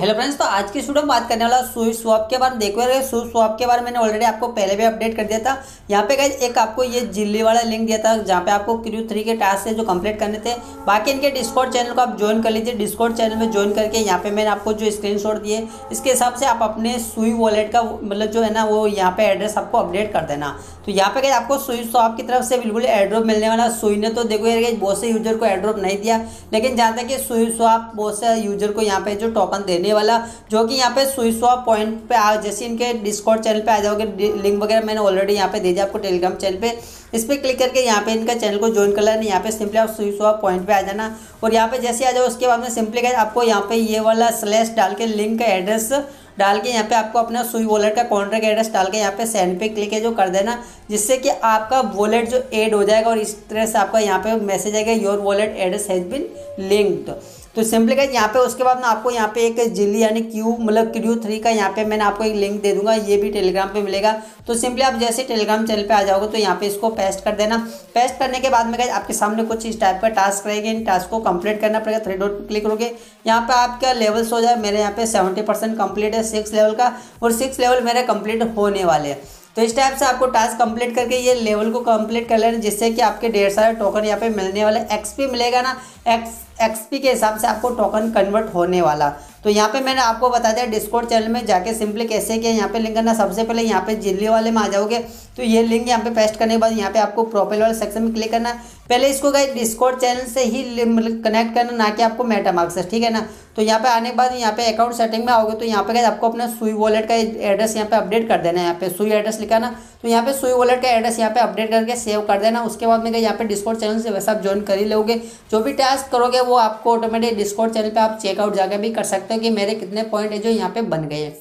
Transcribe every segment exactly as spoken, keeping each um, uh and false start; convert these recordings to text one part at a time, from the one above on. Hello friends, तो आज की वीडियो में बात करने वाला SuiSwap के बारे में। देखो यार, SuiSwap के बारे में मैंने ऑलरेडी आपको पहले भी अपडेट कर दिया था। यहाँ पे गाइस एक आपको ये Zealy वाला लिंक दिया था, जहाँ पे आपको क्रू थ्री के टास्क है जो कंप्लीट करने थे। बाकी इनके डिस्कॉर्ड चैनल को आप ज्वाइन कर लीजिए। डिस्कॉर्ड चैनल में ज्वाइन करके यहाँ पे मैंने आपको जो स्क्रीनशॉट दिए, इसके हिसाब से आप अपने सुई वॉलेट का मतलब जो है ना वो यहाँ पे एड्रेस आपको अपडेट कर देना। तो यहाँ पे गाइस आपको SuiSwap की तरफ से बिल्कुल एयरड्रॉप मिलने वाला। सुई ने तो देखो यार बहुत से यूजर को एयरड्रॉप नहीं दिया, लेकिन जहाँ तक कि SuiSwap बहुत से यूजर को यहाँ पे जो टोकन देने वाला, जो कि यहाँ पे SuiSwap पॉइंट पे आ जैसे इनके डिस्कॉर्ड चैनल पे आ जाओगे, लिंक वगैरह मैंने ऑलरेडी यहाँ पे दे दिया आपको टेलीग्राम चैनल पे। इस पर क्लिक करके यहाँ पे इनका चैनल को ज्वाइन कर लेना। यहाँ पे सिंपली आप SuiSwap पॉइंट पे आ जाना और यहाँ पे जैसे आ जाओ उसके बाद में सिंपली आपको यहाँ पे ये वाला स्लैश डाल के लिंक का एड्रेस डाल के यहाँ पे आपको अपना सुई वॉलेट का कॉन्ट्रैक्ट एड्रेस डाल के यहाँ पे सेंड पे क्लिक है जो कर देना, जिससे कि आपका वॉलेट जो ऐड हो जाएगा और इस तरह से आपका यहाँ पे मैसेज आएगा your wallet address has been linked. तो सिंपली गाइस यहाँ पे उसके बाद ना आपको यहाँ पे एक Zealy यानी क्यू मतलब क्रू थ्री का यहाँ पे मैंने आपको एक लिंक दे दूंगा, ये भी टेलीग्राम पे मिलेगा। तो सिंपली आप जैसे टेलीग्राम चैनल पे आ जाओगे तो यहाँ पे इसको पेस्ट कर देना। पेस्ट करने के बाद में गाइस आपके सामने कुछ इस टाइप का टास्क रहेगा, इन टास्क को कंप्लीट करना पड़ेगा। थ्री डॉट क्लिक करोगे, यहाँ पे आपका लेवल्स हो जाए। मेरे यहाँ पे सेवेंटी परसेंट कम्प्लीट है सिक्स लेवल का, और सिक्स लेवल मेरे कम्प्लीट होने वाले हैं। तो इस टाइप से आपको टास्क कंप्लीट करके ये लेवल को कंप्लीट कर लेना, जिससे कि आपके ढेर सारे टोकन यहाँ पे मिलने वाले। एक्सपी मिलेगा ना, एक्स एक्सपी के हिसाब से आपको टोकन कन्वर्ट होने वाला। तो यहाँ पे मैंने आपको बता दिया डिस्कॉर्ड चैनल में जाके सिंपली कैसे क्या यहाँ पे लिंक करना। सबसे पहले यहाँ पे Zealy वाले में आ जाओगे तो ये लिंक यहाँ पे पेस्ट करने के बाद यहाँ पे आपको प्रोफाइल वाले सेक्शन में क्लिक करना। पहले इसको गाइस डिस्कॉर्ड चैनल से ही मतलब कनेक्ट करना, ना कि आपको मेटामार्क से, ठीक है ना। तो यहाँ पे आने के बाद यहाँ पे अकाउंट सेटिंग में आओगे तो यहाँ पे गाइस आपको अपना सुई वॉलेट का एड्रेस यहाँ पे अपडेट कर देना है। यहाँ पे सुई एड्रेस लिखा ना, तो यहाँ पे सुई वॉलेट का एड्रेस यहाँ पे अपडेट करके सेव कर देना। उसके बाद में यहाँ पे डिस्कॉर्ड चैनल से वैसे आप ज्वाइन कर ही लोगे। जो भी टास्क करोगे वो आपको ऑटोमेटिक डिस्कॉर्ड चैनल पे आप चेकआउट जाकर भी कर सकते हो कि मेरे कितने पॉइंट है जो यहाँ पे बन गए हैं।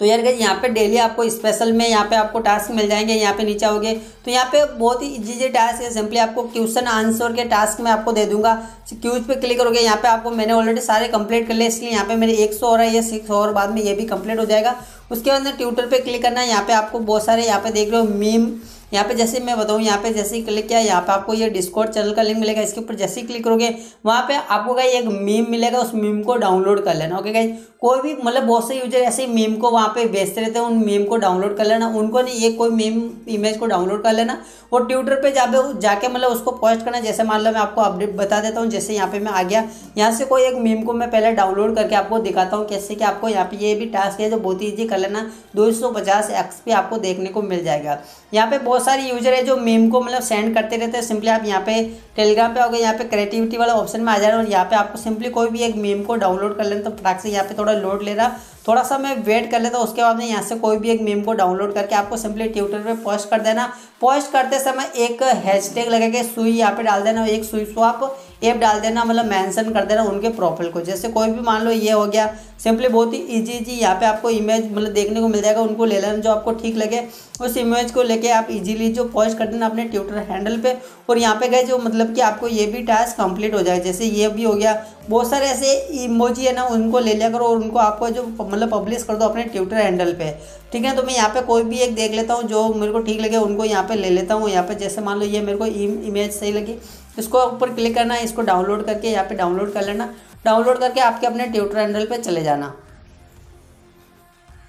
तो यार गाइस यहाँ पे डेली आपको स्पेशल में यहाँ पे आपको टास्क मिल जाएंगे। यहाँ पे नीचे आओगे तो यहाँ पे बहुत ही इजी इजी टास्क है। सिंपली आपको क्वेश्चन आंसर के टास्क मैं आपको दे दूंगा। क्यूज पे क्लिक करोगे, यहाँ पे आपको मैंने ऑलरेडी सारे कंप्लीट कर लिए, इसलिए यहाँ पे मेरे एक सौ हो रहा है, ये सिक्स और बाद में ये भी कंप्लीट हो जाएगा। उसके बाद में ट्विटर पर क्लिक करना है। यहाँ पे आपको बहुत सारे यहाँ पे देख रहे हो मीम, यहाँ पे जैसे मैं बताऊँ यहाँ पे जैसे ही क्लिक किया यहाँ पे आपको ये डिस्कॉर्ड चैनल का लिंक मिलेगा। इसके ऊपर जैसे ही क्लिक करोगे वहाँ पे आपको गाइस एक मीम मिलेगा, उस मीम को डाउनलोड कर लेना। ओके गाइस, कोई भी मतलब बहुत से यूजर ऐसे मीम को वहाँ पे बेचते रहते हैं, उन मीम को डाउनलोड कर लेना। उनको नहीं, ये कोई मीम इमेज को डाउनलोड कर लेना और ट्विटर पर जा जाके मतलब उसको पोस्ट करना। जैसे मान लो मैं आपको अपडेट बता देता हूँ, जैसे यहाँ पे मैं आ गया, यहाँ से कोई एक मीम को मैं पहले डाउनलोड करके आपको दिखाता हूँ कैसे कि आपको यहाँ पे ये भी टास्क है जो बहुत ही ईजी कर लेना। दो सौ पचास एक्सपी आपको देखने को मिल जाएगा। यहाँ पे बहुत सारे यूजर है जो मीम को मतलब सेंड करते रहते हैं। सिंपली आप यहाँ पे टेलीग्राम पे आओगे, यहाँ पे क्रिएटिविटी वाला ऑप्शन में आ जाना और यहाँ पे आपको सिंपली कोई भी एक मीम को डाउनलोड कर लेना। तो फटाक से यहाँ पे थोड़ा लोड ले रहा, थोड़ा सा मैं वेट कर लेता हूँ। उसके बाद में यहाँ से कोई भी एक मीम को डाउनलोड करके आपको सिंपली ट्विटर पे पोस्ट कर देना। पोस्ट करते समय एक हैशटैग लगा के सुई यहाँ पे डाल देना और एक SuiSwap ऐप डाल देना, मतलब मेंशन कर देना उनके प्रोफाइल को। जैसे कोई भी मान लो ये हो गया, सिंपली बहुत ही इजी इजी यहाँ पे आपको इमेज मतलब देखने को मिल जाएगा। उनको ले लेना जो आपको ठीक लगे, उस इमेज को लेके आप इजीली जो पोस्ट कर देना अपने ट्विटर हैंडल पे। और यहाँ पे गए जो मतलब कि आपको ये भी टास्क कंप्लीट हो जाएगा। जैसे ये भी हो गया, बहुत सारे ऐसे इमोजी है ना, उनको ले लिया करो और उनको आपको जो मतलब पब्लिश कर दो अपने ट्विटर हैंडल पे, ठीक है। तो मैं यहाँ पे कोई भी एक देख लेता हूँ जो मेरे को ठीक लगे, उनको यहाँ पे ले लेता हूँ। यहाँ पे जैसे मान लो ये मेरे को इमेज सही लगी, इसको ऊपर क्लिक करना है, इसको डाउनलोड करके यहाँ पे डाउनलोड कर लेना। डाउनलोड करके आपके अपने ट्विटर हैंडल पे चले जाना।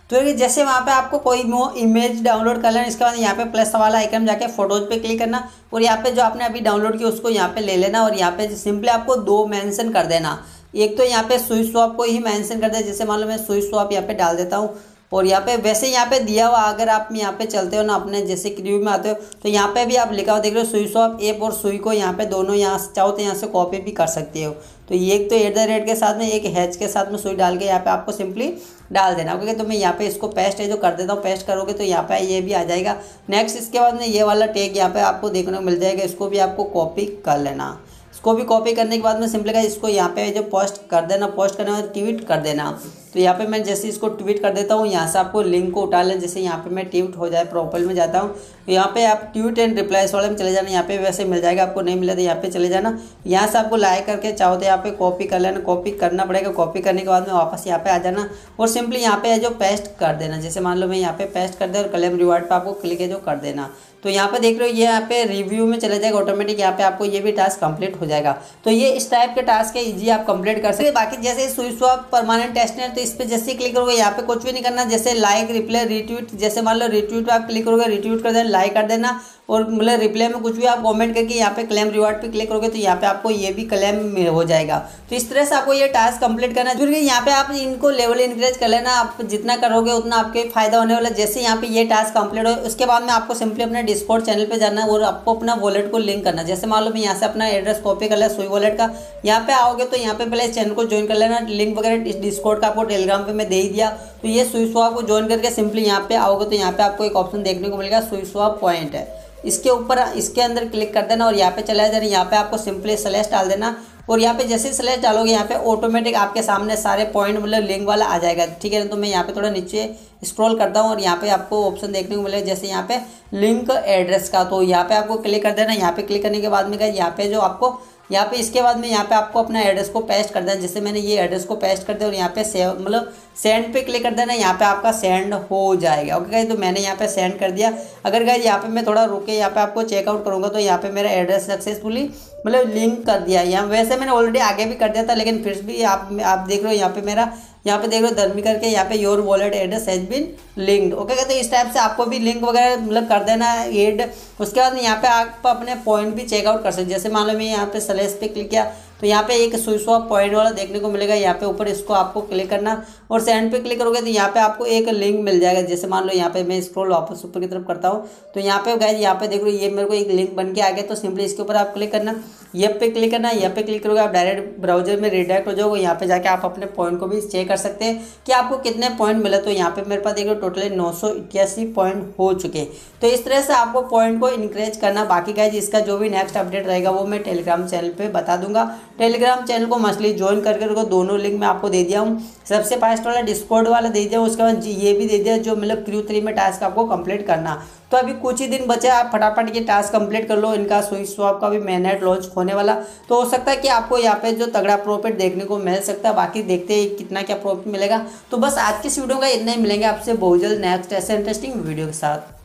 तो जैसे वहाँ पे आपको कोई इमेज डाउनलोड कर लेना, इसके बाद यहाँ पे प्लस वाला आइकन जाके फोटोज पे क्लिक करना और यहाँ पे जो आपने अभी डाउनलोड किया उसको यहाँ पे ले लेना। और यहाँ पे सिंपली आपको दो मेंशन कर देना, एक तो यहाँ पे SuiSwap को ही मेंशन कर दे। जैसे मान लो मैं SuiSwap यहाँ पे डाल देता हूँ और यहाँ पे वैसे यहाँ पे दिया हुआ, अगर आप यहाँ पे चलते हो ना अपने जैसे क्रू में आते हो तो यहाँ पे भी आप लिखा हुआ देख रहे हो SuiSwap ऐप और सुई को यहाँ पे दोनों यहाँ से चाहो तो यहाँ से कॉपी भी कर सकते हो। तो ये एक तो एट द रेट के साथ में एक हैच के साथ में सुई डाल के यहाँ पे आपको सिंपली डाल देना। ओके, तो मैं यहाँ पे इसको पेस्ट है जो कर देता हूँ। पेस्ट करोगे तो यहाँ पे ये भी आ जाएगा। नेक्स्ट इसके बाद में ये वाला टैग यहाँ पे आपको देखने को मिल जाएगा, इसको भी आपको कॉपी कर लेना। इसको भी कॉपी करने के बाद में सिंपली इसको यहाँ पे जो पोस्ट कर देना, पोस्ट करने के बाद ट्वीट कर देना। तो यहाँ पे मैं जैसे इसको ट्वीट कर देता हूँ, यहाँ से आपको लिंक को उठा लें। जैसे यहाँ पे मैं ट्वीट हो जाए, प्रोफाइल में जाता हूँ, तो यहाँ पे आप ट्वीट एंड रिप्लाईस वाले में चले जाना। यहाँ पे वैसे मिल जाएगा, आपको नहीं मिला तो यहाँ पे चले जाना। यहाँ से आपको लाइक करके चाहो तो यहाँ पे कॉपी कर लेना, कॉपी करना पड़ेगा। कॉपी करने के बाद में वापस यहाँ पे आ जाना और सिंपली यहाँ पे जो पेस्ट कर देना। जैसे मान लो मैं यहाँ पे पेस्ट कर दे और क्लेम रिवार्ड पर आपको क्लिक है जो कर देना। तो यहाँ पे देख रहे हो ये यहाँ पे रिव्यू में चले जाएगा ऑटोमेटिक। यहाँ पे आपको ये भी टास्क कंप्लीट हो जाएगा। तो ये इस टाइप के टास्क है, इजी आप कंप्लीट कर सकते हैं। बाकी जैसे सुइस्वैप परमानेंट टेस्ट नेट, तो इस पर जैसे क्लिक करोगे यहाँ पे कुछ भी नहीं करना। जैसे लाइक रिप्लाई रिट्वीट, जैसे मान लो रिट्वीट पर आप क्लिक करोगे, रिट्वीट कर देना, लाइक कर देना और मतलब रिप्लाई में कुछ भी आप कमेंट करके यहाँ पे क्लेम रिवॉर्ड पे क्लिक करोगे तो यहाँ पे आपको ये भी क्लेम हो जाएगा। तो इस तरह से आपको ये टास्क कंप्लीट करना है। क्योंकि यहाँ पे आप इनको लेवल इंक्रीज कर लेना, आप जितना करोगे उतना आपके फायदा होने वाला है। जैसे यहाँ पे ये टास्क कंप्लीट हो उसके बाद में आपको सिंपली अपने डिस्कॉर्ड चैनल पे जाना और आपको अपना वॉलेट को लिंक करना। जैसे मान लो मैं यहाँ से अपना एड्रेस कॉपी कर लिया सुई वॉलेट का, यहाँ पे आओगे तो यहाँ पे पहले इस चैनल को ज्वाइन कर लेना। लिंक वगैरह इस डिस्कॉर्ड का आपको टेलीग्राम पे मैं दे ही दिया। तो ये सुइस्वैप को ज्वाइन करके सिंपली यहाँ पे आओगे तो यहाँ पे आपको एक ऑप्शन देखने को मिलेगा सुइस्वैप पॉइंट है, इसके ऊपर इसके अंदर क्लिक कर देना और यहाँ पे चला जाना। यहाँ पे आपको सिंपली स्लैश डाल देना और यहाँ पे जैसे स्लैश डालोगे यहाँ पे ऑटोमेटिक आपके सामने सारे पॉइंट मतलब लिंक वाला आ जाएगा। ठीक है, तो मैं यहाँ पे थोड़ा नीचे स्क्रॉल करता हूँ और यहाँ पे आपको ऑप्शन देखने को मिलेगा जैसे यहाँ पे लिंक एड्रेस का, तो यहाँ पे आपको क्लिक कर देना। यहाँ पे क्लिक करने के बाद में यहाँ पे जो आपको यहाँ पे इसके बाद में यहाँ पे आपको अपना एड्रेस को पेस्ट कर देना। जैसे मैंने ये एड्रेस को पेस्ट कर दिया और यहाँ पे सेव मतलब सेंड पे क्लिक कर देना। यहाँ पे आपका सेंड हो जाएगा। ओके गाइस, तो मैंने यहाँ पे सेंड कर दिया। अगर गाइस यहाँ पे मैं थोड़ा रुके यहाँ पे आपको चेकआउट करूँगा तो यहाँ पे मेरा एड्रेस सक्सेसफुली मतलब लिंक कर दिया। यहाँ वैसे मैंने ऑलरेडी आगे भी कर दिया था लेकिन फिर भी आप आप देख रहे हो यहाँ पे मेरा यहाँ पे देख रहे हो धर्मी करके यहाँ पे your wallet address has been linked. Okay, तो इस टाइप से आपको भी लिंक वगैरह मतलब कर देना एड। उसके बाद यहाँ पे आप अपने पॉइंट भी चेकआउट कर सकते। जैसे मान लो मैं यहाँ पे स्लैश पे क्लिक किया तो यहाँ पे एक सुइस्वैप पॉइंट वाला देखने को मिलेगा। यहाँ पे ऊपर इसको आपको क्लिक करना और सेंड पे क्लिक करोगे तो यहाँ पे आपको एक लिंक मिल जाएगा। जैसे मान लो यहाँ पे मैं स्क्रॉल वापस ऊपर की तरफ करता हूँ तो यहाँ पे गाइस यहाँ पे देख लो ये मेरे को एक लिंक बन के आ गया। तो सिंपली इसके ऊपर आप क्लिक करना, ये पे क्लिक करना, यहाँ पे क्लिक करोगे आप डायरेक्ट ब्राउजर में रिडायरेक्ट हो जाओगे। यहाँ पे जाके आप अपने पॉइंट को भी चेक कर सकते हैं कि आपको कितने पॉइंट मिले। तो यहाँ पे मेरे पास देख लो टोटली नौ सौ इक्यासी पॉइंट हो चुके। तो इस तरह से आपको पॉइंट को इंक्रेज करना। बाकी गाइस इसका जो भी नेक्स्ट अपडेट रहेगा वो मैं टेलीग्राम चैनल पर बता दूंगा। टेलीग्राम चैनल को मस्टली ज्वाइन करके रखो, दोनों लिंक मैं आपको दे दिया हूँ। सबसे फास्ट वाला डिस्कॉर्ड वाला दे दिया हूँ, उसके बाद ये भी दे दिया जो मतलब क्रू थ्री में टास्क आपको कंप्लीट करना। तो अभी कुछ ही दिन बचे, आप फटाफट ये टास्क कंप्लीट कर लो। इनका सुइस्वैप का भी मैनेट लॉन्च होने वाला, तो हो सकता है कि आपको यहाँ पे जो तगड़ा प्रॉफिट देखने को मिल सकता है। बाकी देखते हैं कितना क्या प्रॉफिट मिलेगा। तो बस आज की इस वीडियो का इतना ही, मिलेंगे आपसे बहुत जल्द नेक्स्ट ऐसे इंटरेस्टिंग वीडियो के साथ।